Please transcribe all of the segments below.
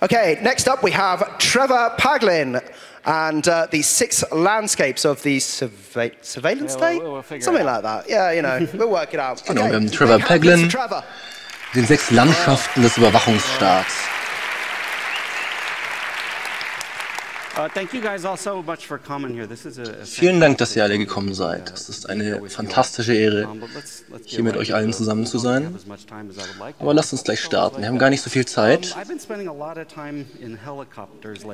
Okay, next up we have Trevor Paglen and the 6 landscapes of the surveillance day? We'll something like that. Yeah, you know, we'll work it out. Okay. Genau, wir haben Trevor Paglen, den 6 Landschaften des Überwachungsstaats. Vielen Dank, dass ihr alle gekommen seid. Es ist eine fantastische Ehre, hier mit euch allen zusammen zu sein. Aber lasst uns gleich starten. Wir haben gar nicht so viel Zeit.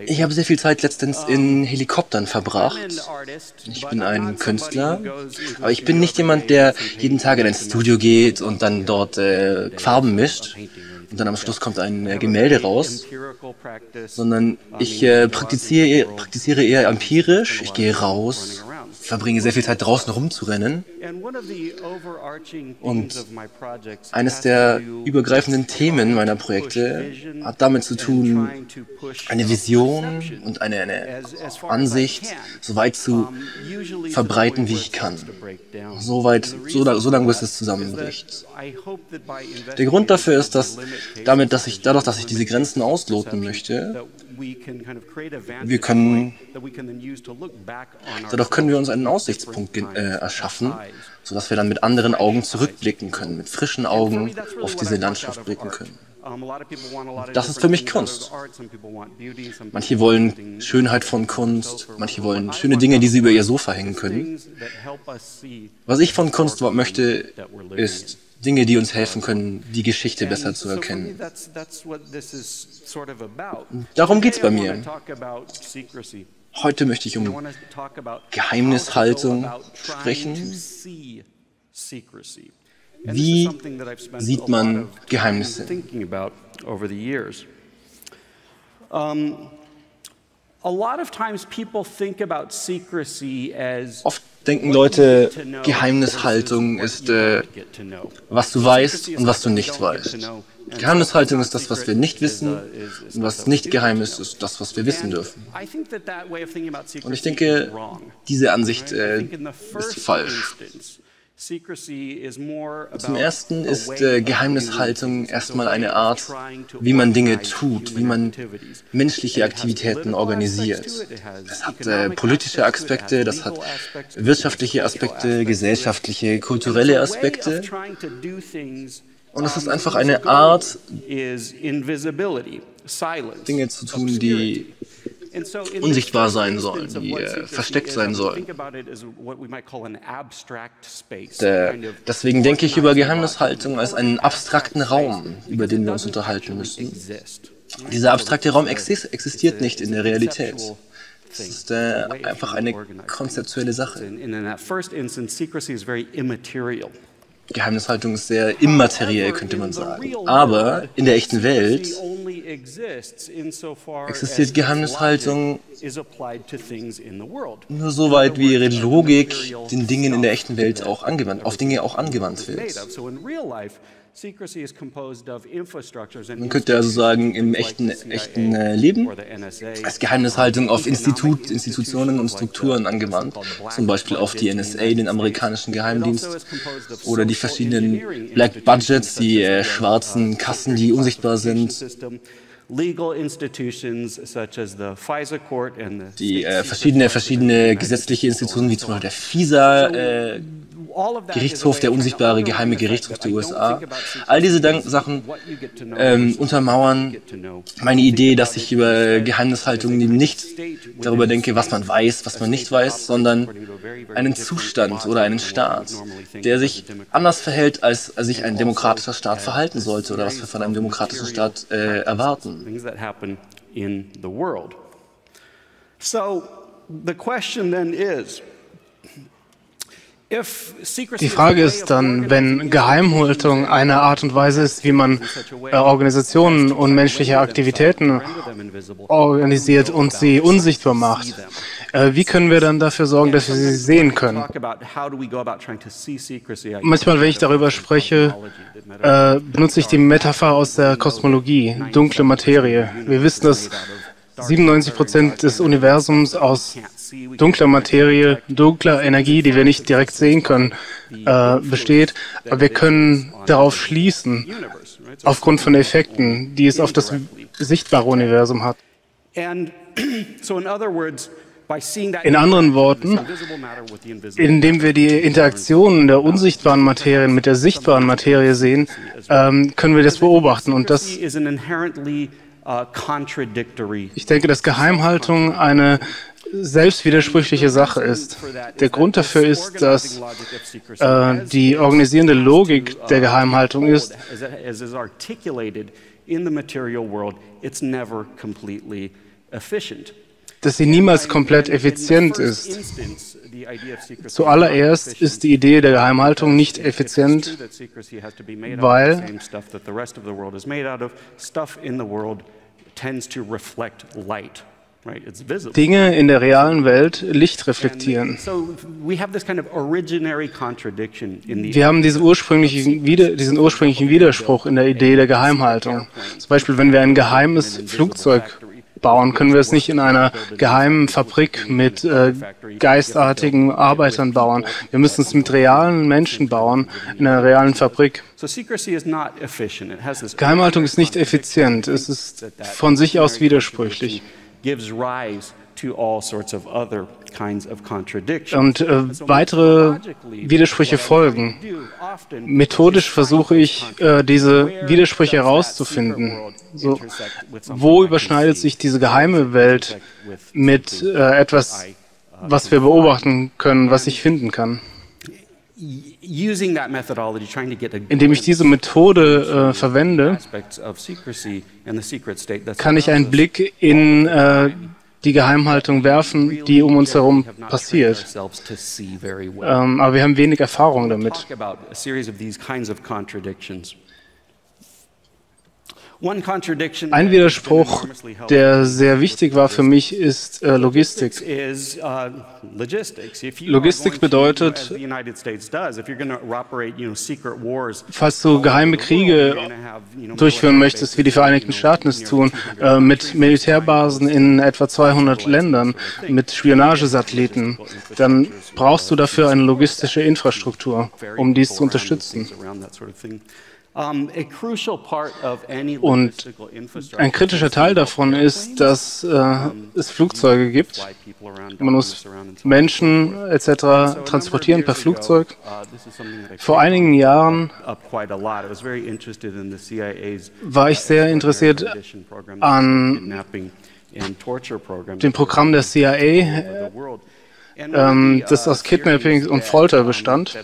Ich habe sehr viel Zeit letztens in Helikoptern verbracht. Ich bin ein Künstler, aber ich bin nicht jemand, der jeden Tag in ein Studio geht und dann dort Farben mischt. Und dann am Schluss kommt ein Gemälde raus, sondern ich praktiziere eher empirisch. Ich gehe raus, verbringe sehr viel Zeit draußen rumzurennen. Und eines der übergreifenden Themen meiner Projekte hat damit zu tun, eine Vision und eine Ansicht so weit zu verbreiten, wie ich kann. So lange, bis es zusammenbricht. Der Grund dafür ist, dass ich diese Grenzen ausloten möchte, dadurch können wir uns einen Aussichtspunkt erschaffen, sodass wir dann mit anderen Augen zurückblicken können, mit frischen Augen auf diese Landschaft blicken können. Das ist für mich Kunst. Manche wollen Schönheit von Kunst, manche wollen schöne Dinge, die sie über ihr Sofa hängen können. Was ich von Kunst möchte, ist Dinge, die uns helfen können, die Geschichte besser zu erkennen. Darum geht's bei mir. Heute möchte ich Geheimnishaltung sprechen. Wie sieht man Geheimnisse? Oft denken Leute, Geheimnishaltung ist, was du weißt und was du nicht weißt. Geheimnishaltung ist das, was wir nicht wissen, und was nicht geheim ist, ist das, was wir wissen dürfen. Und ich denke, diese Ansicht ist falsch. Zum Ersten ist Geheimnishaltung erstmal eine Art, wie man Dinge tut, wie man menschliche Aktivitäten organisiert. Das hat politische Aspekte, das hat wirtschaftliche Aspekte, gesellschaftliche, kulturelle Aspekte. Und es ist einfach eine Art, Dinge zu tun, die unsichtbar sein sollen, die versteckt sein sollen. Deswegen denke ich über Geheimnishaltung als einen abstrakten Raum, über den wir uns unterhalten müssen. Dieser abstrakte Raum existiert nicht in der Realität. Es ist einfach eine konzeptuelle Sache. Geheimnishaltung ist sehr immateriell, könnte man sagen. Aber in der echten Welt existiert Geheimnishaltung nur so weit, wie ihre Logik den Dingen in der echten Welt auch angewandt wird. Man könnte also sagen, im echten Leben ist Geheimnishaltung auf Institutionen und Strukturen angewandt, zum Beispiel auf die NSA, den amerikanischen Geheimdienst, oder die verschiedenen Black Budgets, die schwarzen Kassen, die unsichtbar sind. Die verschiedene gesetzliche Institutionen, wie zum Beispiel der FISA, Gerichtshof, der unsichtbare geheime Gerichtshof der USA. All diese Sachen untermauern meine Idee, dass ich über Geheimnishaltung eben nicht darüber denke, was man weiß, was man nicht weiß, sondern einen Zustand oder einen Staat, der sich anders verhält, als sich ein demokratischer Staat verhalten sollte oder was wir von einem demokratischen Staat erwarten. Die Frage ist dann, wenn Geheimhaltung eine Art und Weise ist, wie man Organisationen und menschliche Aktivitäten organisiert und sie unsichtbar macht, wie können wir dann dafür sorgen, dass wir sie sehen können? Manchmal, wenn ich darüber spreche, benutze ich die Metapher aus der Kosmologie, dunkle Materie. Wir wissen, dass 97% des Universums aus dunkler Materie, dunkler Energie, die wir nicht direkt sehen können, besteht. Aber wir können darauf schließen, aufgrund von Effekten, die es auf das sichtbare Universum hat. In anderen Worten, indem wir die Interaktionen der unsichtbaren Materie mit der sichtbaren Materie sehen, können wir das beobachten. Und das, ich denke, dass Geheimhaltung eine selbst widersprüchliche Sache ist. Der Grund dafür ist, dass die organisierende Logik der Geheimhaltung ist, dass sie niemals komplett effizient ist. Zuallererst ist die Idee der Geheimhaltung nicht effizient, weil Dinge in der realen Welt Licht reflektieren. Wir haben diesen ursprünglichen Widerspruch in der Idee der Geheimhaltung. Zum Beispiel, wenn wir ein geheimes Flugzeug bauen, können wir es nicht in einer geheimen Fabrik mit geistartigen Arbeitern bauen. Wir müssen es mit realen Menschen bauen, in einer realen Fabrik. Geheimhaltung ist nicht effizient, es ist von sich aus widersprüchlich. Und weitere Widersprüche folgen. Methodisch versuche ich, diese Widersprüche herauszufinden. So, wo überschneidet sich diese geheime Welt mit etwas, was wir beobachten können, was ich finden kann? Indem ich diese Methode verwende, kann ich einen Blick in die Geheimhaltung werfen, die um uns herum passiert. Aber wir haben wenig Erfahrung damit. Ein Widerspruch, der sehr wichtig war für mich, ist Logistik. Logistik bedeutet, falls du geheime Kriege durchführen möchtest, wie die Vereinigten Staaten es tun, mit Militärbasen in etwa 200 Ländern, mit Spionagesatelliten, dann brauchst du dafür eine logistische Infrastruktur, um dies zu unterstützen. Und ein kritischer Teil davon ist, dass es Flugzeuge gibt. Man muss Menschen etc. transportieren per Flugzeug. Vor einigen Jahren war ich sehr interessiert an dem Programm der CIA, das aus Kidnapping und Folter bestand.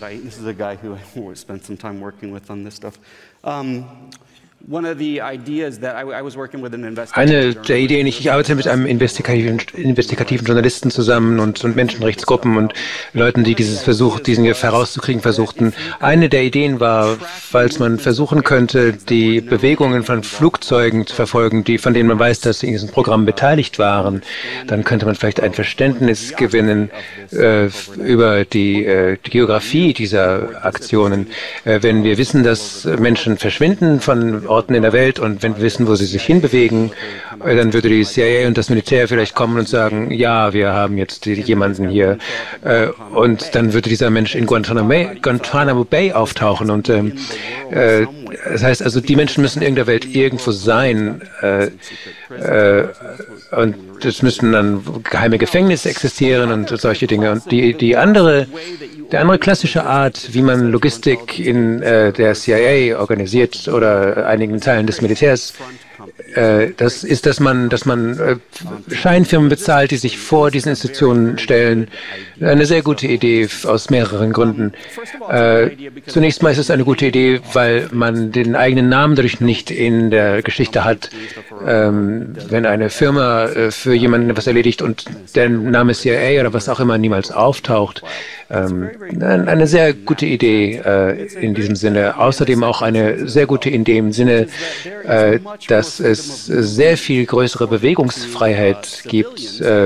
Eine der Ideen, ich arbeite mit einem investigativen Journalisten zusammen und Menschenrechtsgruppen und Leuten, die diesen herauszukriegen versuchten. Eine der Ideen war, falls man versuchen könnte, die Bewegungen von Flugzeugen zu verfolgen, von denen man weiß, dass sie in diesem Programm beteiligt waren, dann könnte man vielleicht ein Verständnis gewinnen über die Geografie dieser Aktionen. Wenn wir wissen, dass Menschen verschwinden von Orten in der Welt und wenn wir wissen, wo sie sich hinbewegen, dann würde die CIA und das Militär vielleicht kommen und sagen, ja, wir haben jetzt jemanden hier. Und dann würde dieser Mensch in Guantanamo Bay auftauchen. Und das heißt also, die Menschen müssen in der Welt irgendwo sein. Und es müssen dann geheime Gefängnisse existieren und solche Dinge. Und die andere klassische Art, wie man Logistik in der CIA organisiert oder einigen Teilen des Militärs, das ist, dass man Scheinfirmen bezahlt, die sich vor diesen Institutionen stellen. Eine sehr gute Idee aus mehreren Gründen. Zunächst mal ist es eine gute Idee, weil man den eigenen Namen dadurch nicht in der Geschichte hat. Wenn eine Firma für jemanden etwas erledigt und der Name CIA oder was auch immer niemals auftaucht, eine sehr gute Idee in diesem Sinne. Außerdem auch eine sehr gute Idee im Sinne, dass dass es sehr viel größere Bewegungsfreiheit gibt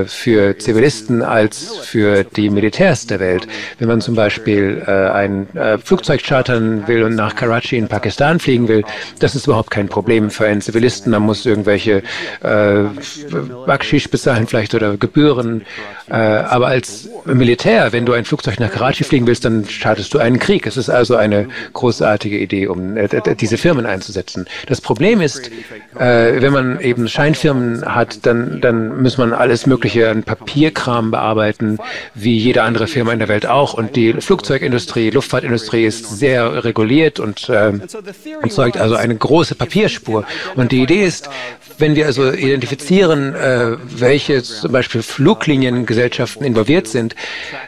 für Zivilisten als für die Militärs der Welt. Wenn man zum Beispiel ein Flugzeug chartern will und nach Karachi in Pakistan fliegen will, das ist überhaupt kein Problem für einen Zivilisten. Man muss irgendwelche Bakschisch bezahlen vielleicht oder Gebühren. Aber als Militär, wenn du ein Flugzeug nach Karachi fliegen willst, dann startest du einen Krieg. Es ist also eine großartige Idee, um diese Firmen einzusetzen. Das Problem ist, wenn man eben Scheinfirmen hat, dann muss man alles Mögliche an Papierkram bearbeiten, wie jede andere Firma in der Welt auch. Und die Flugzeugindustrie, Luftfahrtindustrie ist sehr reguliert und erzeugt also eine große Papierspur. Und die Idee ist, wenn wir also identifizieren, welche zum Beispiel Flugliniengesellschaften involviert sind,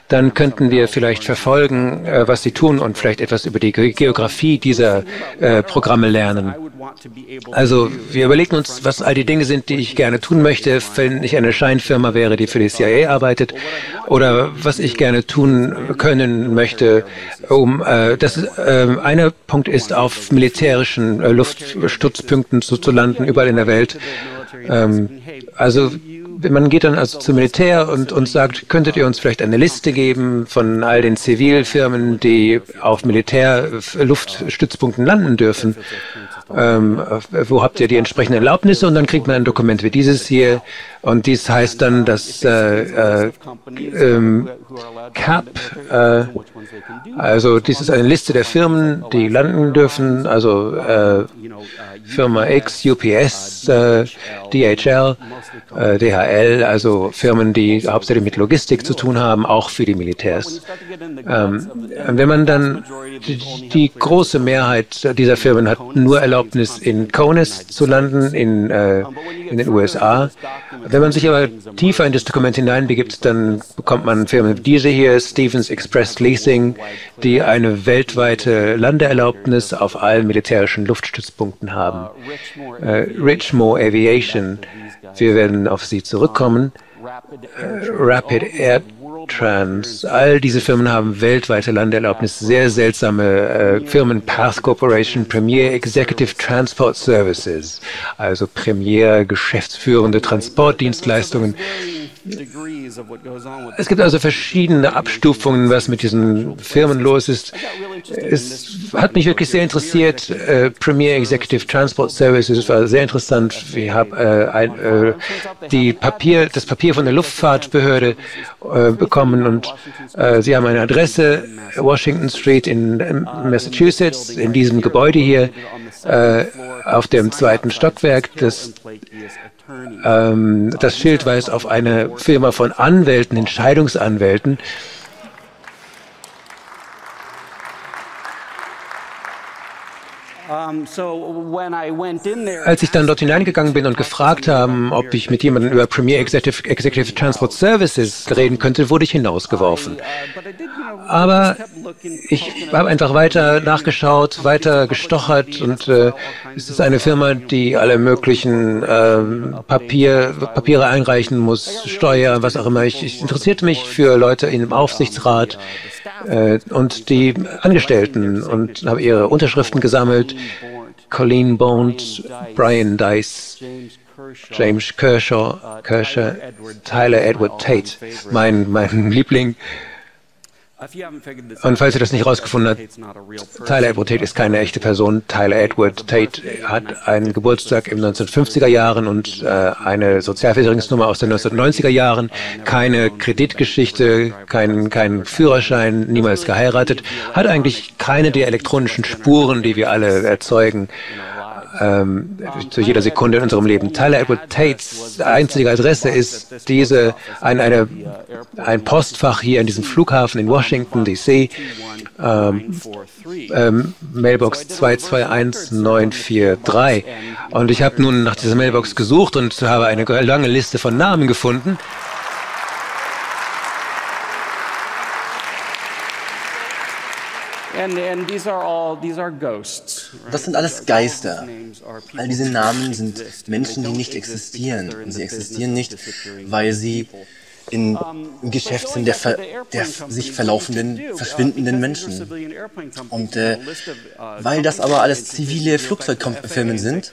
dann könnten wir vielleicht verfolgen, was sie tun und vielleicht etwas über die Geografie dieser Programme lernen. Also wir überlegen uns, was all die Dinge sind, die ich gerne tun möchte, wenn ich eine Scheinfirma wäre, die für die CIA arbeitet, oder was ich gerne tun können möchte. Ein Punkt ist, auf militärischen Luftstützpunkten zu landen, überall in der Welt. Also man geht dann also zum Militär und sagt, könntet ihr uns vielleicht eine Liste geben von all den Zivilfirmen, die auf Militärluftstützpunkten landen dürfen? Wo habt ihr die entsprechenden Erlaubnisse? Und dann kriegt man ein Dokument wie dieses hier. Und dies heißt dann, dass CAP, also dies ist eine Liste der Firmen, die landen dürfen, also Firma X, UPS, DHL, DHL, also Firmen, die hauptsächlich mit Logistik zu tun haben, auch für die Militärs. Wenn man dann die große Mehrheit dieser Firmen hat nur Erlaubnis, in CONUS zu landen, in den USA. Wenn man sich aber tiefer in das Dokument hineinbegibt, dann bekommt man Firmen wie diese hier, Stevens Express Leasing, die eine weltweite Landeerlaubnis auf allen militärischen Luftstützpunkten haben. Richmor Aviation, wir werden auf sie zurückkommen. Rapid Air Trans. All diese Firmen haben weltweite Landeerlaubnis, sehr seltsame Firmen, Path Corporation, Premier Executive Transport Services, also Premier geschäftsführende Transportdienstleistungen. Es gibt also verschiedene Abstufungen, was mit diesen Firmen los ist. Es hat mich wirklich sehr interessiert. Premier Executive Transport Services war sehr interessant. Ich habe das Papier von der Luftfahrtbehörde bekommen und sie haben eine Adresse, Washington Street in Massachusetts, in diesem Gebäude hier, auf dem 2. Stockwerk. Das Schild weist auf eine Firma von Anwälten, Entscheidungsanwälten. Als ich dann dort hineingegangen bin und gefragt haben, ob ich mit jemandem über Premier Executive Transport Services reden könnte, wurde ich hinausgeworfen. Aber ich habe einfach weiter nachgeschaut, weiter gestochert und es ist eine Firma, die alle möglichen Papiere einreichen muss, Steuer, was auch immer. Ich interessierte mich für Leute im Aufsichtsrat und die Angestellten und habe ihre Unterschriften gesammelt. Colleen Bond, Brian Dice, James Kershaw, Tyler Edward Tate, mein Liebling. Und falls ihr das nicht rausgefunden habt, Tyler Edward Tate ist keine echte Person. Tyler Edward Tate hat einen Geburtstag in den 1950er Jahren und eine Sozialversicherungsnummer aus den 1990er Jahren, keine Kreditgeschichte, keinen Führerschein, niemals geheiratet, hat eigentlich keine der elektronischen Spuren, die wir alle erzeugen. Zu jeder Sekunde in unserem Leben. Tyler Edward Tates einzige Adresse ist ein Postfach hier in diesem Flughafen in Washington, D.C., Mailbox 221943. Und ich habe nun nach dieser Mailbox gesucht und habe eine lange Liste von Namen gefunden. Das sind alles Geister. All diese Namen sind Menschen, die nicht existieren. Und sie existieren nicht, weil sie im Geschäftssinn der sich verlaufenden, verschwindenden Menschen. Und weil das aber alles zivile Flugzeugfirmen sind,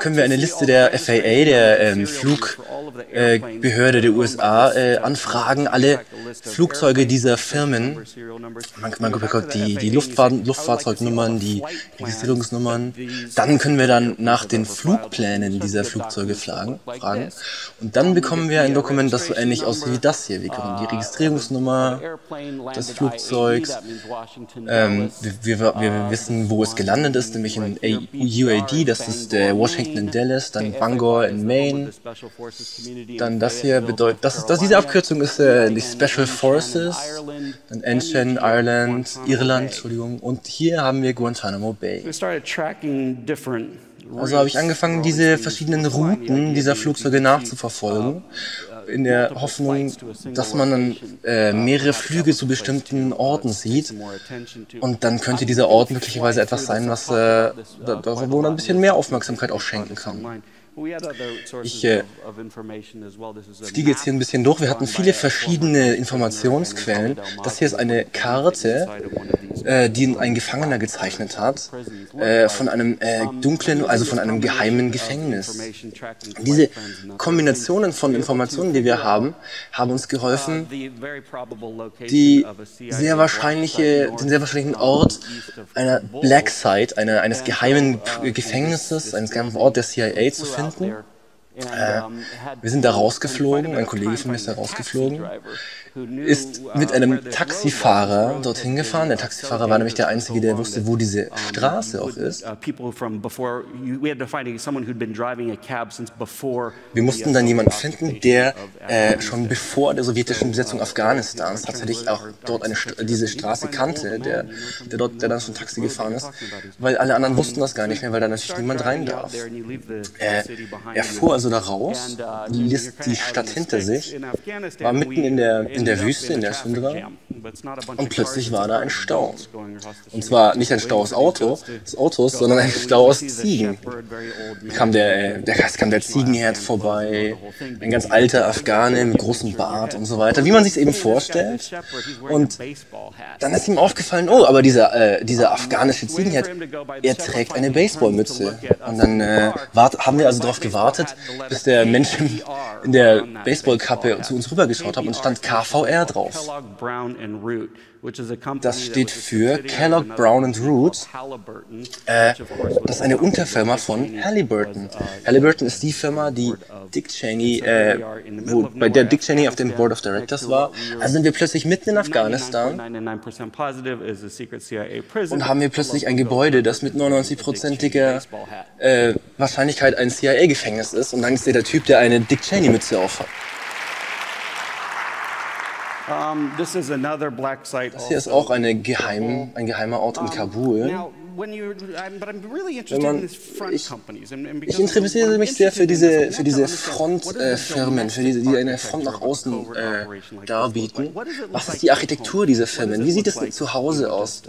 können wir eine Liste der FAA, der Flugbehörde der USA, anfragen, alle Flugzeuge dieser Firmen. Man bekommt die Luftfahrzeugnummern, die Registrierungsnummern. Dann können wir dann nach den Flugplänen dieser Flugzeuge fragen. Und dann bekommen wir ein Dokument, das so ähnlich aussieht wie das hier. Wir bekommen die Registrierungsnummer des Flugzeugs. Wir wissen, wo es gelandet ist, nämlich in UAD, das ist Washington in Dallas, dann Bangor in Maine. Dann das hier bedeutet, diese Abkürzung ist die Special Forces, dann Anshin, Irland, Entschuldigung. Und hier haben wir Guantanamo Bay. Also habe ich angefangen, diese verschiedenen Routen dieser Flugzeuge nachzuverfolgen, in der Hoffnung, dass man dann mehrere Flüge zu bestimmten Orten sieht. Und dann könnte dieser Ort möglicherweise etwas sein, was wo man ein bisschen mehr Aufmerksamkeit auch schenken kann. Ich fliege jetzt hier ein bisschen durch. Wir hatten viele verschiedene Informationsquellen. Das hier ist eine Karte, die ein Gefangener gezeichnet hat, von einem dunklen, also von einem geheimen Gefängnis. Diese Kombinationen von Informationen, die wir haben, haben uns geholfen, den sehr wahrscheinlichen Ort einer Black Site, eines geheimen Gefängnisses, eines geheimen Ort der CIA zu finden. Wir sind da rausgeflogen, ein Kollege von mir ist da rausgeflogen, ist mit einem Taxifahrer dorthin gefahren. Der Taxifahrer war nämlich der Einzige, der wusste, wo diese Straße auch ist. Wir mussten dann jemanden finden, der schon bevor der sowjetischen Besetzung Afghanistans tatsächlich auch dort diese Straße kannte, der dann schon Taxi gefahren ist, weil alle anderen wussten das gar nicht mehr, weil da natürlich niemand rein darf. Er fuhr also da raus, ließ die Stadt hinter sich, war mitten in der Wüste, in der Tundra, und plötzlich war da ein Stau. Und zwar nicht ein Stau aus Autos, sondern ein Stau aus Ziegen. Kam der Ziegenherd vorbei, ein ganz alter Afghane mit großem Bart und so weiter, wie man sich es eben vorstellt. Und dann ist ihm aufgefallen, oh, aber dieser afghanische Ziegenherd, er trägt eine Baseballmütze. Und dann haben wir also darauf gewartet, bis der Mensch in der Baseballkappe zu uns rübergeschaut hat und stand KVR drauf. Das steht für Kellogg, Brown and Root. Das ist eine Unterfirma von Halliburton. Halliburton ist die Firma, die Dick Cheney, bei der Dick Cheney auf dem Board of Directors war. Also sind wir plötzlich mitten in Afghanistan und haben hier plötzlich ein Gebäude, das mit 99%iger Wahrscheinlichkeit ein CIA-Gefängnis ist. Und dann ist der Typ, der eine Dick Cheney-Mütze aufhat. Das hier ist auch ein geheimer Ort in Kabul. Ich interessiere mich sehr für diese Frontfirmen, die eine Front nach außen darbieten. Was ist die Architektur dieser Firmen? Wie sieht es zu Hause aus?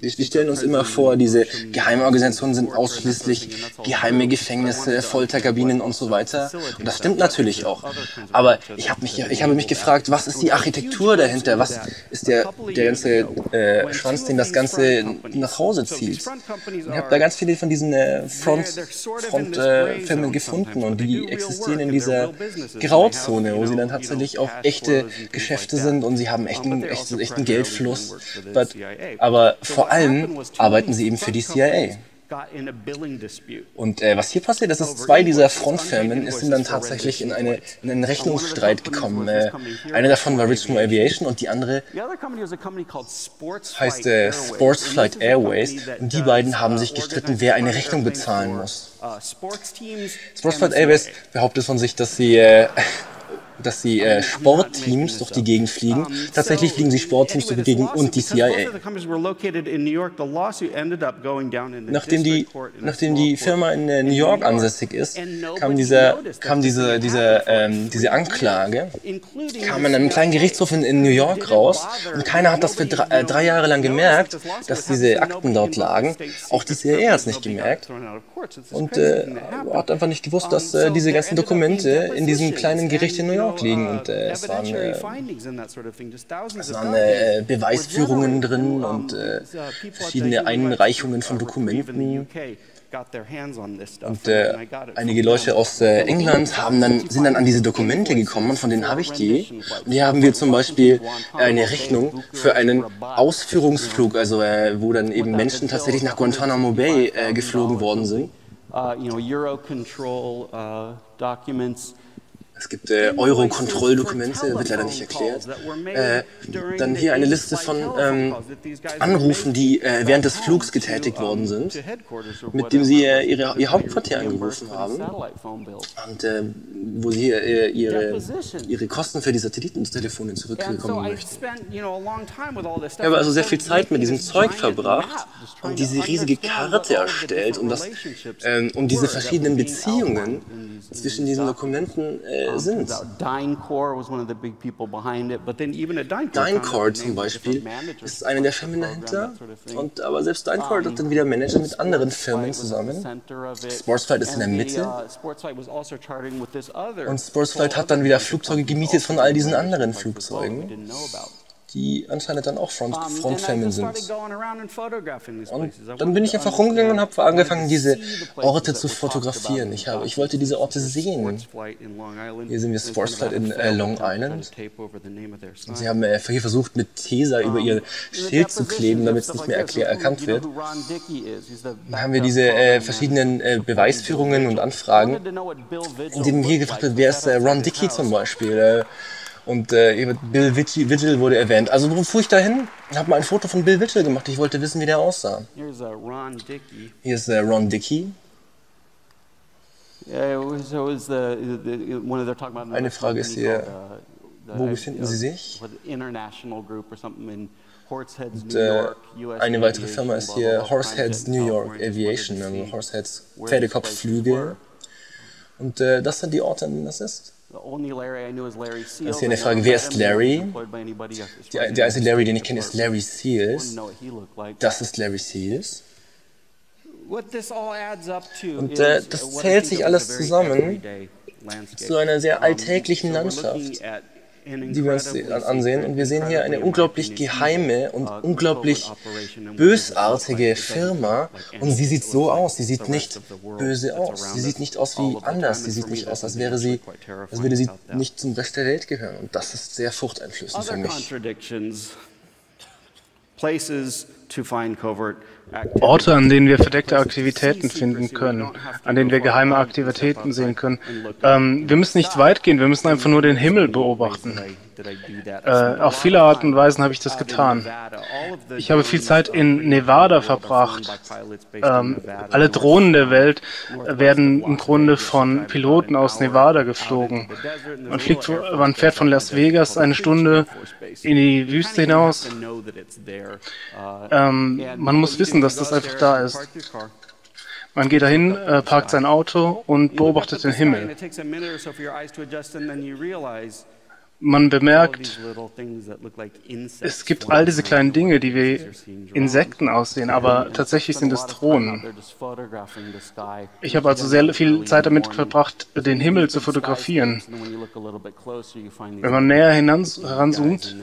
Wir stellen uns immer vor, diese geheimen Organisationen sind ausschließlich geheime Gefängnisse, Folterkabinen und so weiter. Und das stimmt natürlich auch. Aber ich habe mich gefragt, was ist die Architektur dahinter? Was ist der ganze Schwanz, den das Ganze nach Hause zieht? Ich habe da ganz viele von diesen Frontfirmen gefunden, und die existieren in dieser Grauzone, wo sie dann tatsächlich auch echte Geschäfte sind und sie haben echten Geldfluss. Aber vor allem arbeiten sie eben für die CIA. Und was hier passiert, das ist, zwei dieser Frontfirmen sind dann tatsächlich in einen Rechnungsstreit gekommen. Eine davon war Richmor Aviation und die andere heißt Sportsflight Airways. Und die beiden haben sich gestritten, wer eine Rechnung bezahlen muss. Sportsflight Airways behauptet von sich, dass sie Sportteams durch die Gegend fliegen. Tatsächlich fliegen sie Sportteams durch die Gegend und die CIA. Nachdem die Firma in New York ansässig ist, kam diese Anklage, kam in einem kleinen Gerichtshof in New York raus, und keiner hat das für drei Jahre lang gemerkt, dass diese Akten dort lagen. Auch die CIA hat es nicht gemerkt. und hat einfach nicht gewusst, dass diese ganzen Dokumente in diesem kleinen Gericht in New York liegen. Und es waren Beweisführungen drin und verschiedene Einreichungen von Dokumenten. Und einige Leute aus England sind dann an diese Dokumente gekommen, und von denen habe ich die. Und hier haben wir zum Beispiel eine Rechnung für einen Ausführungsflug, also wo dann eben Menschen tatsächlich nach Guantanamo Bay geflogen worden sind. Es gibt Euro-Kontrolldokumente, wird leider nicht erklärt. Dann hier eine Liste von Anrufen, die während des Flugs getätigt worden sind, mit dem sie ihr Hauptquartier angerufen haben und wo sie ihre Kosten für die Satellitentelefonen zurückbekommen möchten. Ich habe also sehr viel Zeit mit diesem Zeug verbracht und diese riesige Karte erstellt, um diese verschiedenen Beziehungen zwischen diesen Dokumenten sind. DynCorp zum Beispiel ist eine der Firmen dahinter, aber selbst DynCorp hat dann wieder Manager mit anderen Firmen zusammen. Sportsflight ist in der Mitte und Sportsflight hat dann wieder Flugzeuge gemietet von all diesen anderen Flugzeugen, die anscheinend dann auch Frontfirmen sind. Und dann bin ich einfach rumgegangen und habe angefangen, diese Orte zu fotografieren. Ich wollte diese Orte sehen. Hier sehen wir Sportsflight in Long Island. Und sie haben hier versucht, mit Tesa über ihr Schild zu kleben, damit es nicht mehr erkannt wird. Da haben wir diese verschiedenen Beweisführungen und Anfragen, in denen hier gefragt wird, wer ist Ron Dickey zum Beispiel? Und Bill Vigil wurde erwähnt. Also fuhr ich da hin und habe mal ein Foto von Bill Vigil gemacht. Ich wollte wissen, wie der aussah. Hier ist Ron Dickey. Eine Frage ist hier, wo befinden Sie sich? Und eine weitere Firma ist hier Horseheads New York Aviation, also Horseheads Pferdekopfflüge. Und das sind die Orte, an denen das ist. Das ist hier eine Frage, wer ist Larry? Der einzige Larry, den ich kenne, ist Larry Seals. Das ist Larry Seals. Und das zählt sich alles zusammen zu einer sehr alltäglichen Landschaft, die wir uns ansehen. Und wir sehen hier eine unglaublich geheime und unglaublich bösartige Firma. Und sie sieht so aus. Sie sieht nicht böse aus. Sie sieht nicht aus wie anders. Sie sieht nicht aus, als würde sie nicht zum Rest der Welt gehören. Und das ist sehr furchteinflößend für mich. Orte, an denen wir verdeckte Aktivitäten finden können, an denen wir geheime Aktivitäten sehen können. Wir müssen nicht weit gehen, wir müssen einfach nur den Himmel beobachten. Auf viele Arten und Weisen habe ich das getan. Ich habe viel Zeit in Nevada verbracht. Alle Drohnen der Welt werden im Grunde von Piloten aus Nevada geflogen. Man fährt von Las Vegas eine Stunde in die Wüste hinaus. Man muss wissen, dass das einfach da ist. Man geht dahin, parkt sein Auto und beobachtet den Himmel. Man bemerkt, es gibt all diese kleinen Dinge, die wie Insekten aussehen, aber tatsächlich sind es Drohnen. Ich habe also sehr viel Zeit damit verbracht, den Himmel zu fotografieren. Wenn man näher heranzoomt,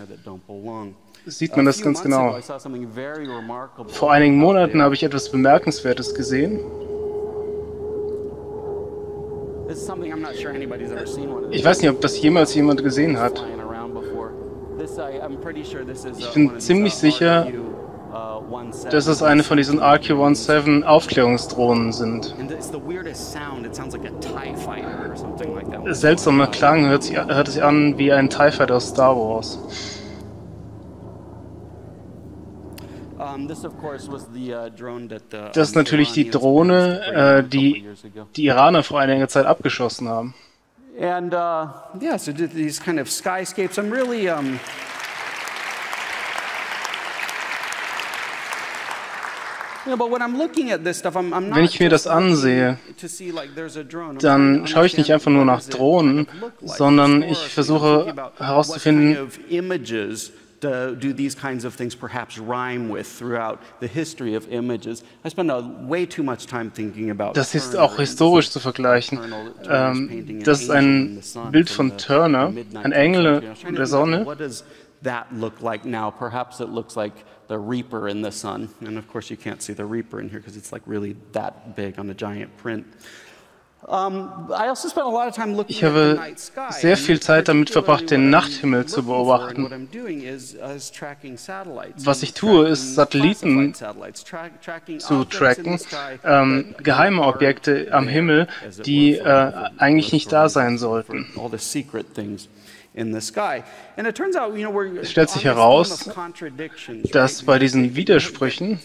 sieht man das ganz genau. Vor einigen Monaten habe ich etwas Bemerkenswertes gesehen. Ich weiß nicht, ob das jemals jemand gesehen hat. Ich bin ziemlich sicher, dass es eine von diesen RQ-17 Aufklärungsdrohnen sind. Seltsamer Klang, hört sich an wie ein TIE Fighter aus Star Wars. Das ist natürlich die Drohne, die Iraner vor einiger Zeit abgeschossen haben. Wenn ich mir das ansehe, dann schaue ich nicht einfach nur nach Drohnen, sondern ich versuche herauszufinden, do these kinds of things perhaps rhyme with throughout the history of images? I spend way too much time thinking about. Das ist auch historisch zu vergleichen. Das ist ein Bild von Turner, ein Engel in der Sonne. That look like now? Perhaps it looks like the reaper in the sun. And of course you can't see the reaper in here because it's like really that big on a giant print. I also spent a lot of time looking at the night sky. Ich habe sehr viel Zeit damit verbracht, den Nachthimmel zu beobachten. Was ich tue, ist, Satelliten zu tracken, geheime Objekte am Himmel, die eigentlich nicht da sein sollten. Es stellt sich heraus, dass bei diesen Widersprüchen,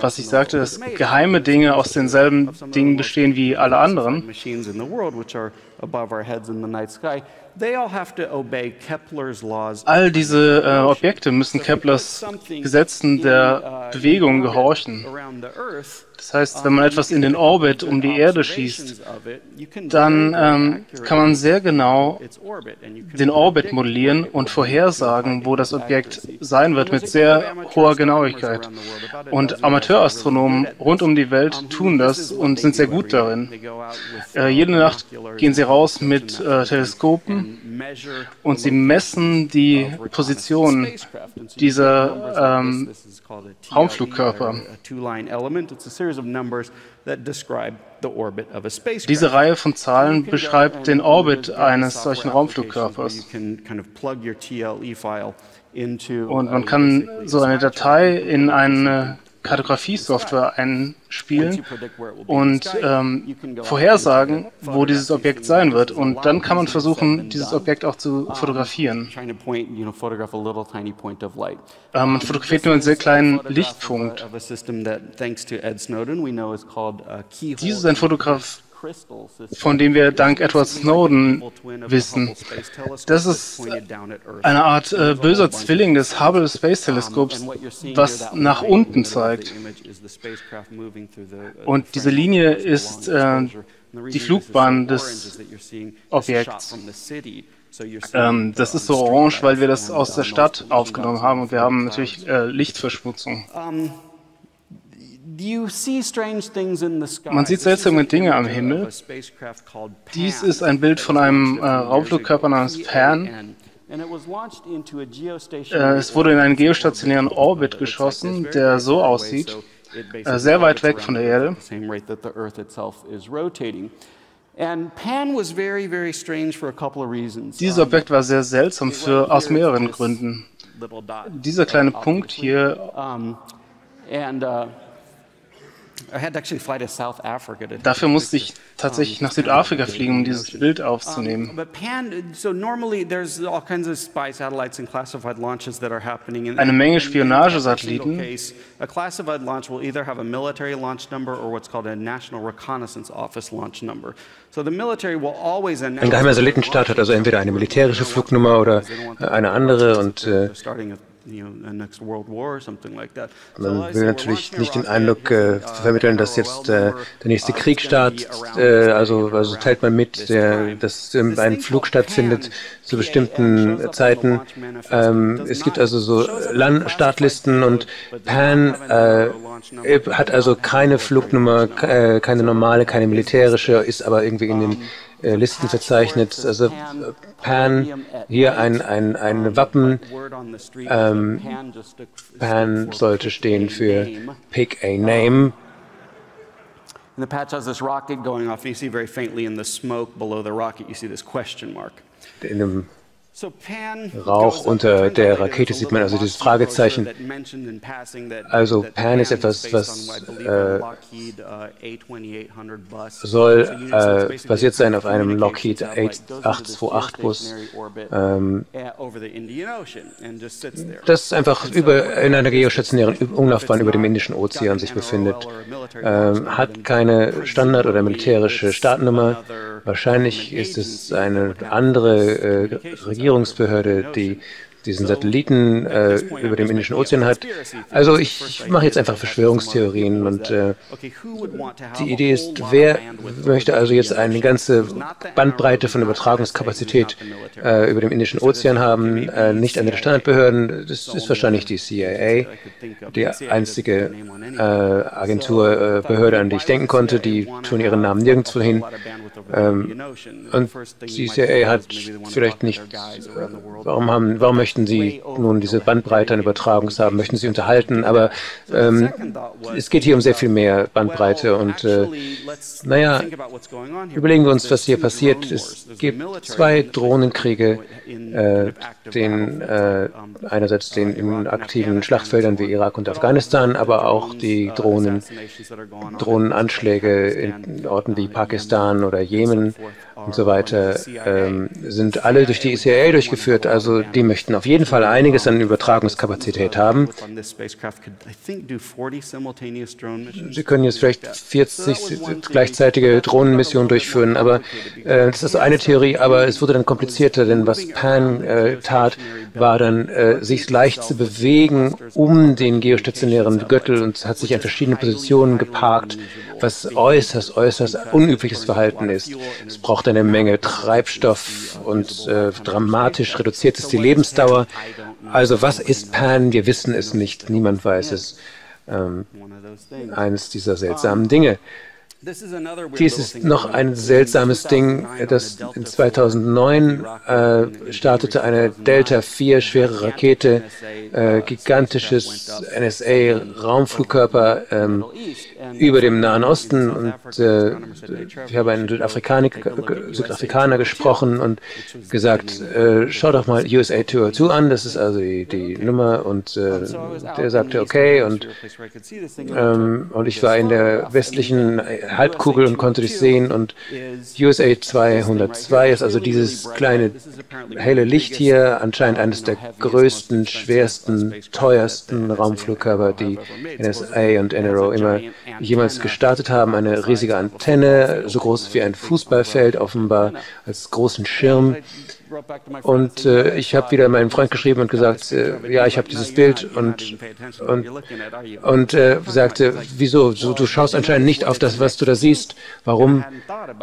was ich sagte, dass geheime Dinge aus denselben Dingen bestehen wie alle anderen. All diese Objekte müssen Keplers Gesetzen der Bewegung gehorchen. Das heißt, wenn man etwas in den Orbit um die Erde schießt, dann kann man sehr genau den Orbit modellieren und vorhersagen, wo das Objekt sein wird, mit sehr hoher Genauigkeit. Und Amateurastronomen rund um die Welt tun das und sind sehr gut darin. Jede Nacht gehen sie raus mit Teleskopen und sie messen die Position dieser Raumflugkörper. Diese Reihe von Zahlen beschreibt den Orbit eines solchen Raumflugkörpers. Und man kann so eine Datei in eine Kartografie-Software einspielen und vorhersagen, wo dieses Objekt sein wird. Und dann kann man versuchen, dieses Objekt auch zu fotografieren. Man fotografiert nur einen sehr kleinen Lichtpunkt. Dies ist ein Fotograf, von dem wir dank Edward Snowden wissen. Das ist eine Art böser Zwilling des Hubble Space Teleskops, was nach unten zeigt. Und diese Linie ist die Flugbahn des Objekts. Das ist so orange, weil wir das aus der Stadt aufgenommen haben und wir haben natürlich Lichtverschmutzung. Man sieht seltsame Dinge am Himmel. Dies ist ein Bild von einem Raumflugkörper namens PAN. Es wurde in einen geostationären Orbit geschossen, der so aussieht, sehr weit weg von der Erde. Dieses Objekt war sehr seltsam aus mehreren Gründen. Dieser kleine Punkt hier. Dafür musste ich tatsächlich nach Südafrika fliegen, um dieses Bild aufzunehmen. Eine Menge Spionagesatelliten. Ein geheimer Satellitenstart hat also entweder eine militärische Flugnummer oder eine andere und man will natürlich nicht den Eindruck vermitteln, dass jetzt der nächste Krieg startet, also teilt man mit, dass ein Flug stattfindet zu bestimmten Zeiten. Es gibt also so Startlisten und PAN hat also keine Flugnummer, keine normale, keine militärische, ist aber irgendwie in den Listen verzeichnet, also PAN, hier ein Wappen, PAN sollte stehen für Pick a Name. Und in dem Rauch unter der Rakete sieht man also dieses Fragezeichen. Also PAN ist etwas, was soll basiert sein auf einem Lockheed 828-Bus, das einfach in einer geostationären Umlaufbahn über dem Indischen Ozean sich befindet, hat keine Standard- oder militärische Startnummer. Wahrscheinlich ist es eine andere Regierungsbehörde, die diesen Satelliten über dem Indischen Ozean hat. Also ich mache jetzt einfach Verschwörungstheorien und die Idee ist, wer möchte also jetzt eine ganze Bandbreite von Übertragungskapazität über dem Indischen Ozean haben, nicht an den Standardbehörden, das ist wahrscheinlich die CIA, die einzige Agenturbehörde, an die ich denken konnte, die tun ihren Namen nirgendwo hin. Und die CIA hat vielleicht nicht, warum möchten sie nun diese Bandbreite an Übertragungs haben, möchten sie unterhalten, aber es geht hier um sehr viel mehr Bandbreite und naja, überlegen wir uns, was hier passiert. Es gibt zwei Drohnenkriege, einerseits den in aktiven Schlachtfeldern wie Irak und Afghanistan, aber auch die Drohnenanschläge in Orten wie Pakistan oder Jemen und so weiter, sind alle durch die CIA durchgeführt. Also die möchten auf jeden Fall einiges an Übertragungskapazität haben. Sie können jetzt vielleicht 40 gleichzeitige Drohnenmissionen durchführen, aber das ist eine Theorie, aber es wurde dann komplizierter, denn was PAN tat, war dann, sich leicht zu bewegen um den geostationären Gürtel und hat sich an verschiedenen Positionen geparkt, was äußerst, äußerst unübliches Verhalten ist. Es braucht eine Menge Treibstoff und dramatisch reduziert ist die Lebensdauer. Also was ist PAN? Wir wissen es nicht, niemand weiß es. Eines dieser seltsamen Dinge. Dies ist noch ein seltsames Ding, das in 2009 startete eine Delta-4 schwere Rakete, gigantisches NSA-Raumflugkörper über dem Nahen Osten. Und ich habe einen Südafrikaner gesprochen und gesagt, schau doch mal USA 202 an, das ist also die Nummer. Und der sagte, okay. Und ich war in der westlichen Halbkugel und konnte dich sehen, und USA 202 ist also dieses kleine helle Licht hier, anscheinend eines der größten, schwersten, teuersten Raumflugkörper, die NSA und NRO immer jemals gestartet haben. Eine riesige Antenne, so groß wie ein Fußballfeld, offenbar als großen Schirm. Und ich habe wieder meinem Freund geschrieben und gesagt, ja, ich habe dieses Bild, und sagte, wieso, du schaust anscheinend nicht auf das, was du da siehst, warum,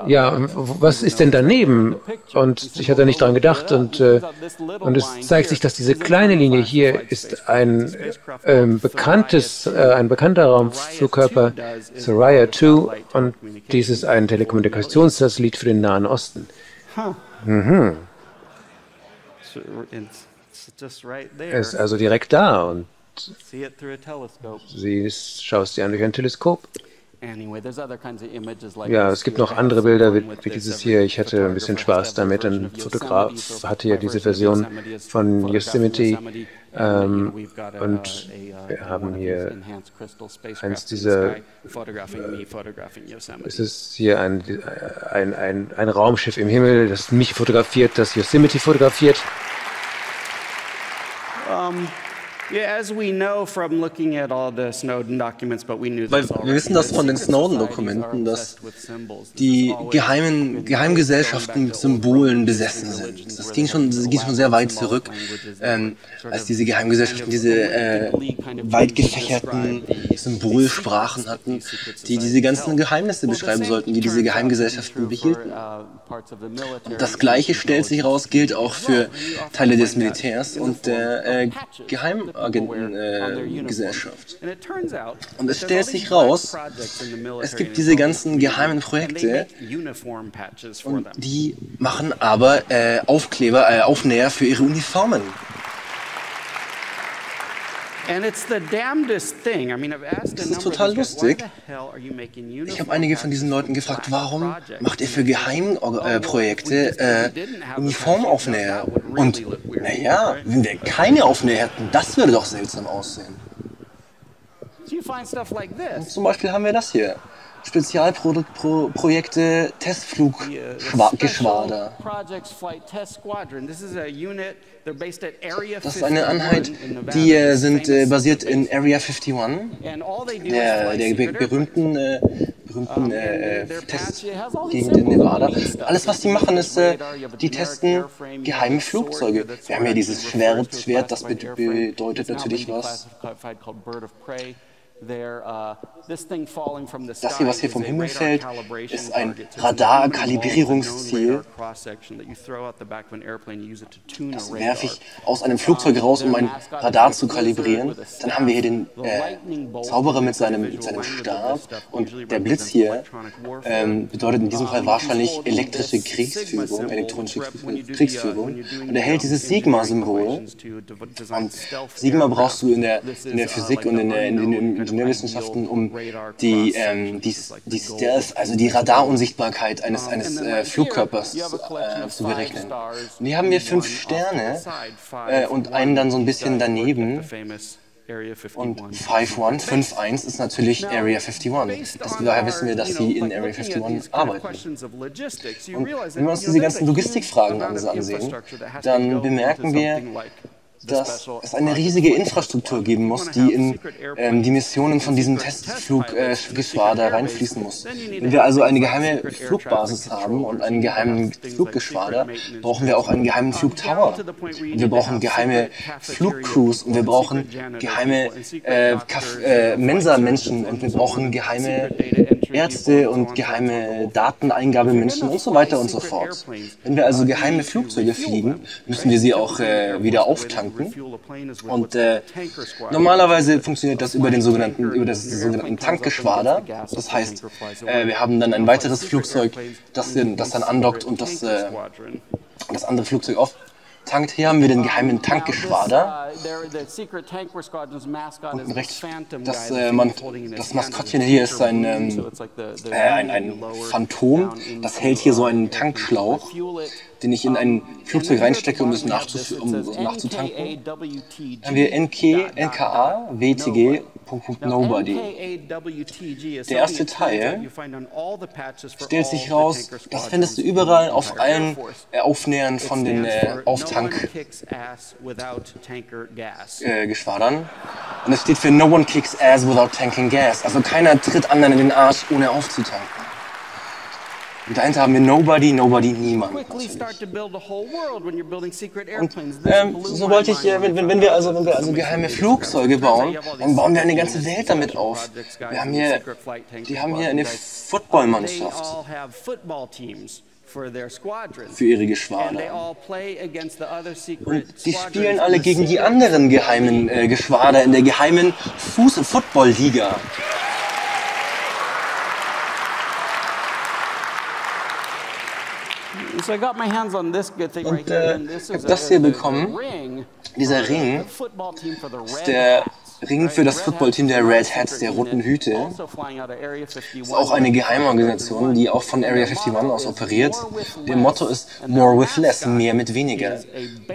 ja, was ist denn daneben? Und ich hatte nicht daran gedacht, und es zeigt sich, dass diese kleine Linie hier ist ein bekannter Raumflugkörper, Soraya 2, und dies ist ein Telekommunikationssatellit für den Nahen Osten. Mhm. Es ist also direkt da und schaust sie an durch ein Teleskop. Ja, es gibt noch andere Bilder wie dieses hier. Ich hatte ein bisschen Spaß damit. Ein Fotograf hatte ja diese Version von Yosemite. Und wir haben hier eins dieser, es ist hier ein Raumschiff im Himmel, das mich fotografiert, das Yosemite fotografiert. Wir wissen das von den Snowden-Dokumenten, dass die Geheimgesellschaften mit Symbolen besessen sind. Das ging schon sehr weit zurück, als diese Geheimgesellschaften diese weit gefächerten Symbolsprachen hatten, die diese ganzen Geheimnisse beschreiben sollten, die diese Geheimgesellschaften behielten. Das Gleiche, stellt sich raus, gilt auch für Teile des Militärs und der Geheimagentengesellschaft. Und es stellt sich raus, es gibt diese ganzen geheimen Projekte, und die machen aber Aufnäher für ihre Uniformen. Das ist total lustig. Ich habe einige von diesen Leuten gefragt, warum macht ihr für Geheimprojekte Uniformaufnäher? Und naja, wenn wir keine Aufnäher hätten, das würde doch seltsam aussehen. Und zum Beispiel haben wir das hier. Spezialprojekte Testfluggeschwader. Das ist eine Einheit, die sind basiert in Area 51, der berühmten berühmten Tests gegen den Nevada. Alles, was die machen, ist, die testen geheime Flugzeuge. Wir haben ja dieses schwere Schwert, das bedeutet natürlich was. Das hier, was hier vom Himmel fällt, ist ein Radar-Kalibrierungsziel. Das werfe ich aus einem Flugzeug raus, um ein Radar zu kalibrieren. Dann haben wir hier den Zauberer mit seinem Stab. Und der Blitz hier bedeutet in diesem Fall wahrscheinlich elektrische Kriegsführung, elektronische Kriegsführung. Und er hält dieses Sigma-Symbol. Sigma brauchst du in der Physik und in den Ingenieurwissenschaften, um die Stealth, also die Radarunsichtbarkeit eines Flugkörpers zu berechnen. Und hier haben wir 5 Sterne und einen dann so ein bisschen daneben. Und 51 ist natürlich Area 51. Daher wissen wir, dass sie in Area 51 arbeiten. Und wenn wir uns diese ganzen Logistikfragen ansehen, dann bemerken wir, dass es eine riesige Infrastruktur geben muss, die in die Missionen von diesem Testfluggeschwader reinfließen muss. Wenn wir also eine geheime Flugbasis haben und einen geheimen Fluggeschwader, brauchen wir auch einen geheimen Flugtower. Und wir brauchen geheime Flugcrews und wir brauchen geheime Mensa-Menschen und wir brauchen geheime Ärzte und geheime Dateneingabemenschen und so weiter und so fort. Wenn wir also geheime Flugzeuge fliegen, müssen wir sie auch wieder auftanken. Und normalerweise funktioniert das über das sogenannte Tankgeschwader. Das heißt, wir haben dann ein weiteres Flugzeug, das dann andockt und das andere Flugzeug auftankt. Hier haben wir den geheimen Tankgeschwader. Unten rechts, das Maskottchen hier ist ein Phantom, das hält hier so einen Tankschlauch, den ich in ein Flugzeug reinstecke, um es nachzutanken. Dann haben wir NKA, WTG, Nobody. Der erste Teil stellt sich raus, das findest du überall auf allen Aufnähern von den Auftank-Geschwadern. Und es steht für No one kicks ass without tanking gas. Also keiner tritt anderen in den Arsch, ohne aufzutanken. Und dahinter haben wir Nobody, Nobody, niemand. Und sobald ich, wenn wir also geheime Flugzeuge bauen, dann bauen wir eine ganze Welt damit auf. Die haben hier eine Footballmannschaft für ihre Geschwader. Und die spielen alle gegen die anderen geheimen Geschwader in der geheimen Fußball-Liga. Und ich habe das hier bekommen. Dieser Ring ist der Ring für das Footballteam der Red Hats, der Roten Hüte. Ist auch eine Geheimorganisation, die auch von Area 51 aus operiert. Ihr Motto ist More with Less, mehr mit weniger.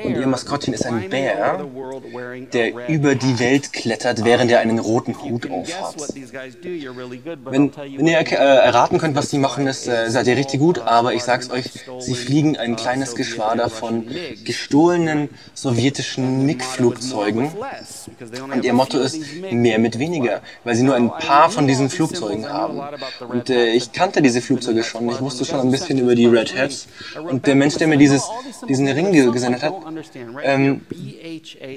Und ihr Maskottchen ist ein Bär, der über die Welt klettert, während er einen roten Hut aufhat. Wenn ihr erraten könnt, was sie machen, seid ihr richtig gut, aber ich sag's euch, sie fliegen ein kleines Geschwader von gestohlenen sowjetischen MiG-Flugzeugen. Und ihr Motto ist mehr mit weniger, weil sie nur ein paar von diesen Flugzeugen haben. Und ich kannte diese Flugzeuge schon, ich wusste schon ein bisschen über die Red Hats. Und der Mensch, der mir diesen Ring gesendet hat,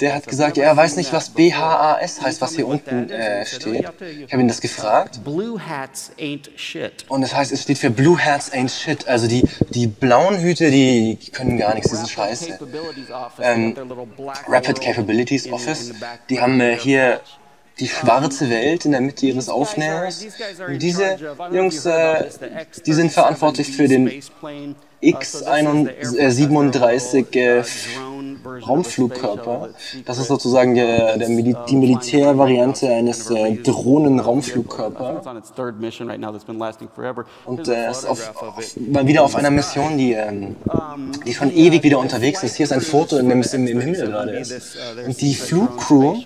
der hat gesagt, er weiß nicht, was BHAS heißt, was hier unten steht. Ich habe ihn das gefragt. Und das heißt, es steht für Blue Hats Ain't Shit. Also die blauen Hüte, die können gar nichts, die sind scheiße. Rapid Capabilities Office, die haben hier die schwarze Welt in der Mitte ihres Aufnähers. Und diese Jungs, die sind verantwortlich für den X-37 Raumflugkörper. Das ist sozusagen die Militärvariante eines Drohnenraumflugkörpers. Und ist mal wieder auf einer Mission, die schon ewig wieder unterwegs ist. Hier ist ein Foto, in dem es im Himmel gerade ist. Und die Flugcrew,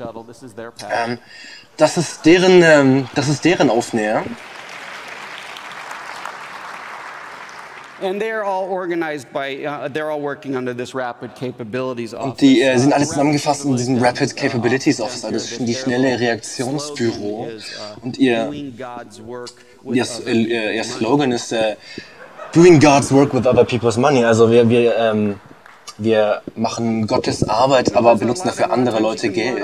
das ist deren Aufnäher. And they're all organized by, they're all working under this Rapid Capabilities Office. Und die sind alle zusammengefasst in diesem Rapid Capabilities Office, also die schnelle Reaktionsbüro. Und ihr Slogan ist Doing God's work with other people's money. Also wir machen Gottes Arbeit, aber benutzen dafür andere Leute Geld.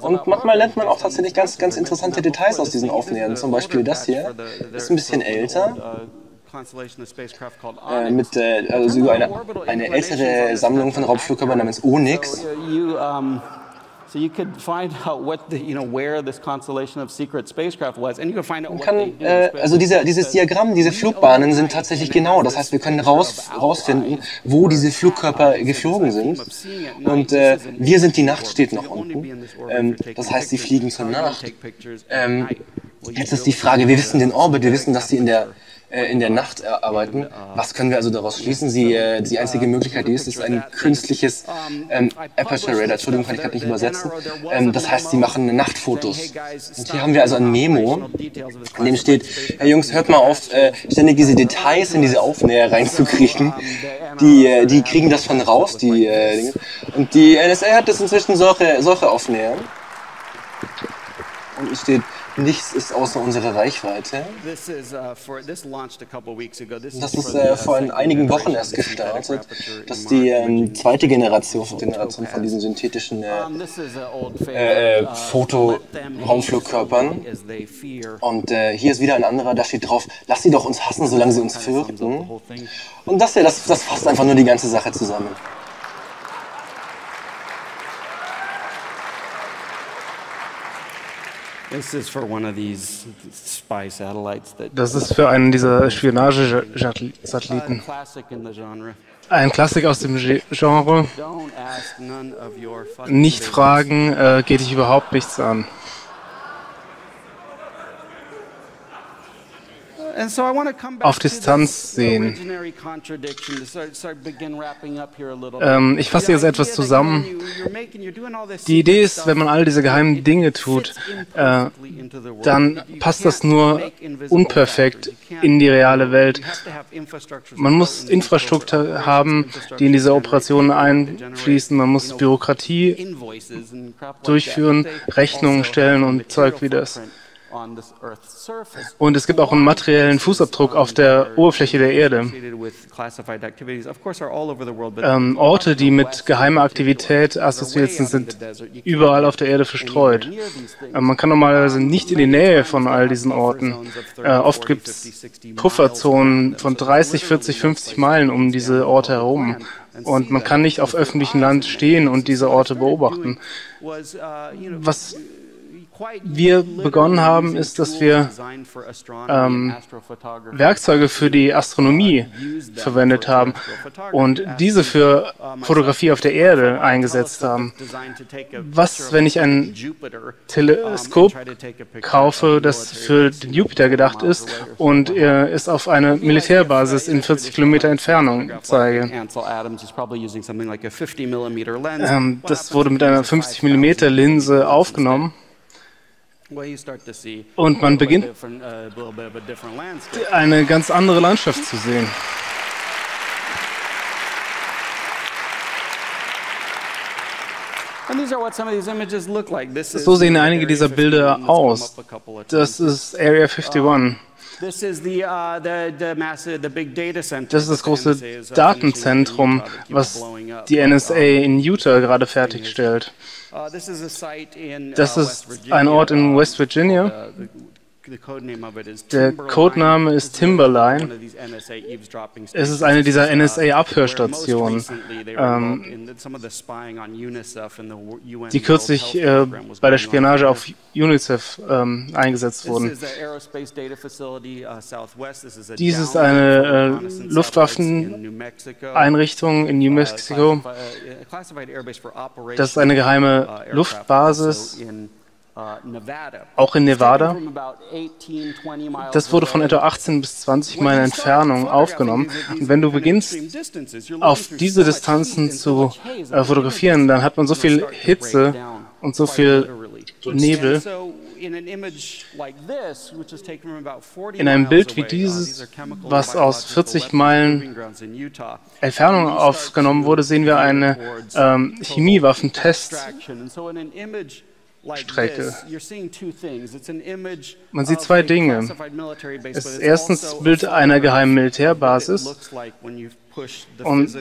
Und manchmal lernt man auch tatsächlich ganz interessante Details aus diesen Aufnähern. Zum Beispiel das hier, ist ein bisschen älter. Also über eine ältere Sammlung von Raubflugkörpern namens Onyx. Man kann, also dieses Diagramm, diese Flugbahnen sind tatsächlich genau. Das heißt, wir können rausfinden, wo diese Flugkörper geflogen sind. Und wir sind die Nacht, steht noch unten. Das heißt, sie fliegen zur Nacht. Jetzt ist die Frage, wir wissen den Orbit, wir wissen, dass sie in der Nacht arbeiten. Was können wir also daraus schließen? Die einzige Möglichkeit, die ist ein künstliches Aperture Radar. Entschuldigung, kann ich gerade nicht übersetzen. Das heißt, sie machen Nachtfotos. Und hier haben wir also ein Memo, in dem steht, hey Jungs, hört mal auf, ständig diese Details in diese Aufnäher reinzukriegen. Die kriegen das von raus, die Dinge. Und die NSA hat das inzwischen solche Aufnäher. Und es steht, nichts ist außer unserer Reichweite. Das ist vor einigen Wochen erst gestartet. Das ist die zweite Generation von diesen synthetischen Fotoraumflugkörpern. Und hier ist wieder ein anderer, da steht drauf, lass sie doch uns hassen, solange sie uns fürchten. Und das hier, das fasst einfach nur die ganze Sache zusammen. Das ist für einen dieser Spionage-Satelliten. Ein Klassik aus dem Genre. Nicht fragen, geht dich überhaupt nichts an. Auf Distanz sehen. Ich fasse jetzt etwas zusammen. Die Idee ist, wenn man all diese geheimen Dinge tut, dann passt das nur unperfekt in die reale Welt. Man muss Infrastruktur haben, die in diese Operationen einfließen. Man muss Bürokratie durchführen, Rechnungen stellen und Zeug wie das. Und es gibt auch einen materiellen Fußabdruck auf der Oberfläche der Erde. Orte, die mit geheimer Aktivität assoziiert sind, überall auf der Erde verstreut. Man kann normalerweise nicht in die Nähe von all diesen Orten. Oft gibt es Pufferzonen von 30, 40, 50 Meilen um diese Orte herum. Und man kann nicht auf öffentlichem Land stehen und diese Orte beobachten. Was wir begonnen haben, ist, dass wir Werkzeuge für die Astronomie verwendet haben und diese für Fotografie auf der Erde eingesetzt haben. Was, wenn ich ein Teleskop kaufe, das für den Jupiter gedacht ist und es auf eine Militärbasis in 40 Kilometer Entfernung zeige? Das wurde mit einer 50 mm Linse aufgenommen. Und man beginnt, eine ganz andere Landschaft zu sehen. So sehen einige dieser Bilder aus. Das ist Area 51. Das ist das große Datenzentrum, was die NSA in Utah gerade fertigstellt. Das ist ein Ort in West Virginia. Der Codename ist Timberline. Es ist eine dieser NSA-Abhörstationen, die kürzlich bei der Spionage auf UNICEF eingesetzt wurden. Dies ist eine Luftwaffeneinrichtung in New Mexico. Das ist eine geheime Luftbasis. Auch in Nevada. Das wurde von etwa 18 bis 20 Meilen Entfernung aufgenommen. Und wenn du beginnst, auf diese Distanzen zu fotografieren, dann hat man so viel Hitze und so viel Nebel, In einem Bild wie dieses, was aus 40 Meilen Entfernung aufgenommen wurde, sehen wir eine Chemiewaffenteststrecke. Man sieht zwei Dinge. Es ist erstens das Bild einer geheimen Militärbasis und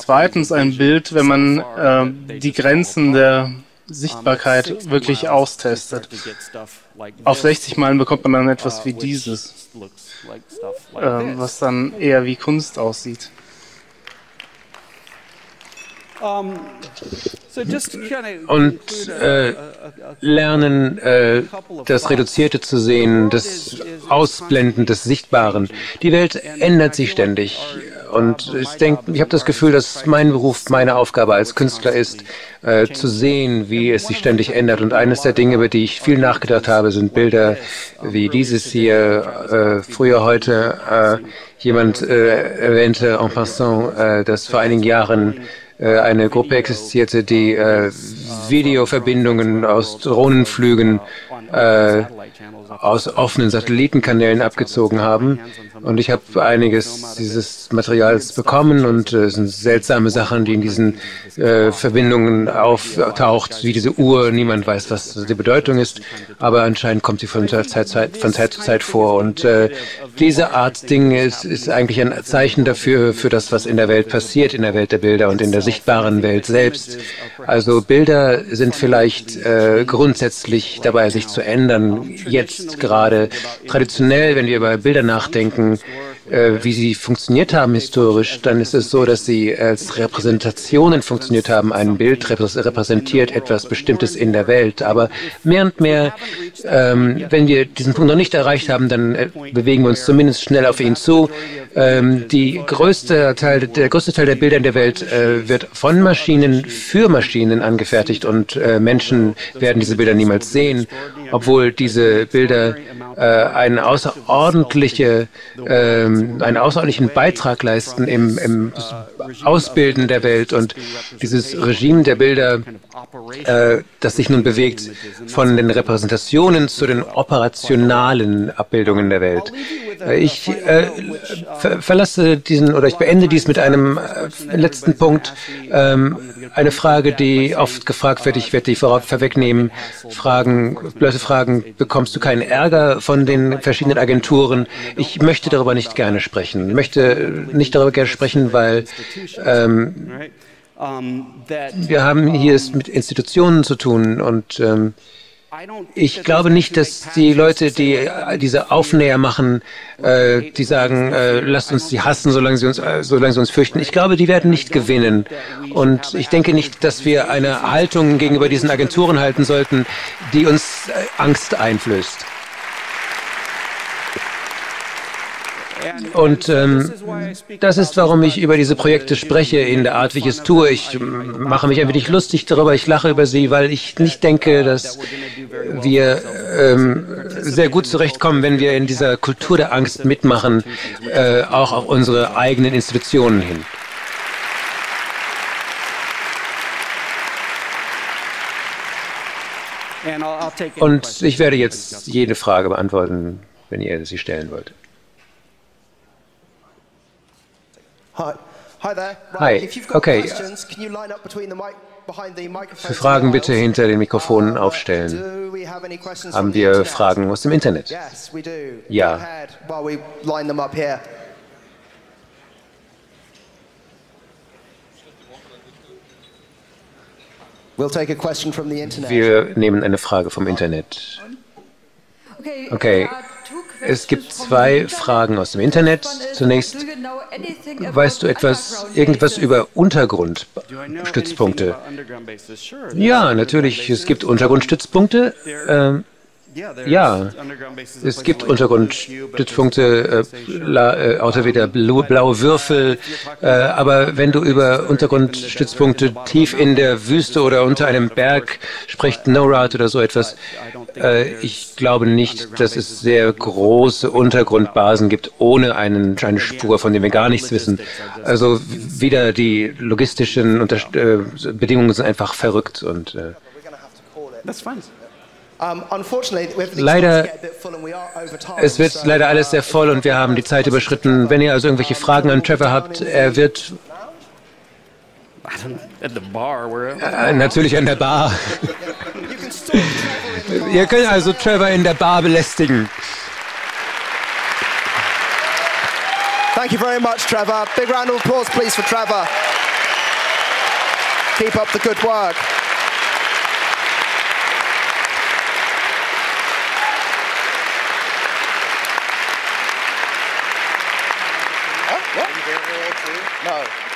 zweitens ein Bild, wenn man die Grenzen der Sichtbarkeit wirklich austestet. Auf 60 Meilen bekommt man dann etwas wie dieses, was dann eher wie Kunst aussieht. Und lernen, das Reduzierte zu sehen, das Ausblenden des Sichtbaren. Die Welt ändert sich ständig. Und ich denke, ich habe das Gefühl, dass mein Beruf, meine Aufgabe als Künstler ist, zu sehen, wie es sich ständig ändert. Und eines der Dinge, über die ich viel nachgedacht habe, sind Bilder wie dieses hier, früher, heute. Jemand erwähnte en passant, dass vor einigen Jahren eine Gruppe existierte, die Videoverbindungen aus Drohnenflügen, aus offenen Satellitenkanälen abgezogen haben. Und ich habe einiges dieses Materials bekommen und es sind seltsame Sachen, die in diesen Verbindungen auftaucht, wie diese Uhr. Niemand weiß, was die Bedeutung ist, aber anscheinend kommt sie von Zeit zu Zeit vor. Und diese Art Ding ist eigentlich ein Zeichen dafür, für das, was in der Welt passiert, in der Welt der Bilder und in der sichtbaren Welt selbst. Also Bilder sind vielleicht grundsätzlich dabei, sich zu ändern, jetzt gerade. Traditionell, wenn wir über Bilder nachdenken, wie sie funktioniert haben historisch, dann ist es so, dass sie als Repräsentationen funktioniert haben. Ein Bild repräsentiert etwas Bestimmtes in der Welt. Aber mehr und mehr, wenn wir diesen Punkt noch nicht erreicht haben, dann bewegen wir uns zumindest schnell auf ihn zu. Der größte Teil der Bilder in der Welt wird von Maschinen für Maschinen angefertigt und Menschen werden diese Bilder niemals sehen, obwohl diese Bilder einen außerordentlichen Beitrag leisten im Ausbilden der Welt. Und dieses Regime der Bilder, das sich nun bewegt von den Repräsentationen zu den operationalen Abbildungen der Welt. Ich beende dies mit einem letzten Punkt. Eine Frage, die oft gefragt wird, ich werde die vorwegnehmen. Leute fragen, bekommst du keinen Ärger von den verschiedenen Agenturen? Ich möchte darüber nicht gerne sprechen. Ich möchte nicht darüber gerne sprechen, weil wir haben hier es mit Institutionen zu tun und ich glaube nicht, dass die Leute, die diese Aufnäher machen, die sagen, lasst uns sie hassen, solange sie uns fürchten. Ich glaube, die werden nicht gewinnen. Und ich denke nicht, dass wir eine Haltung gegenüber diesen Agenturen halten sollten, die uns Angst einflößt. Und das ist, warum ich über diese Projekte spreche, in der Art, wie ich es tue. Ich mache mich ein wenig lustig darüber, ich lache über sie, weil ich nicht denke, dass wir sehr gut zurechtkommen, wenn wir in dieser Kultur der Angst mitmachen, auch auf unsere eigenen Institutionen hin. Und ich werde jetzt jede Frage beantworten, wenn ihr sie stellen wollt. Hi. Okay. Für Fragen bitte hinter den Mikrofonen aufstellen. Haben wir Fragen aus dem Internet? Ja. Wir nehmen eine Frage vom Internet. Okay. Es gibt zwei Fragen aus dem Internet. Zunächst, weißt du irgendwas über Untergrundstützpunkte? Ja, natürlich, es gibt Untergrundstützpunkte. Ja, es gibt Untergrundstützpunkte, außer wieder blaue Würfel, aber wenn du über Untergrundstützpunkte tief in der Wüste oder unter einem Berg sprichst, NORAD oder so etwas, ich glaube nicht, dass es sehr große Untergrundbasen gibt, ohne eine Spur, von der wir gar nichts wissen. Also wieder die logistischen Bedingungen sind einfach verrückt und Leider, es wird leider alles sehr voll und wir haben die Zeit überschritten. Wenn ihr also irgendwelche Fragen an Trevor habt, er wird natürlich an der Bar. Ihr könnt also Trevor in der Bar belästigen. Thank you very much, Trevor. Big round of applause, please, for Trevor. Keep up the good work. Oh, what? No.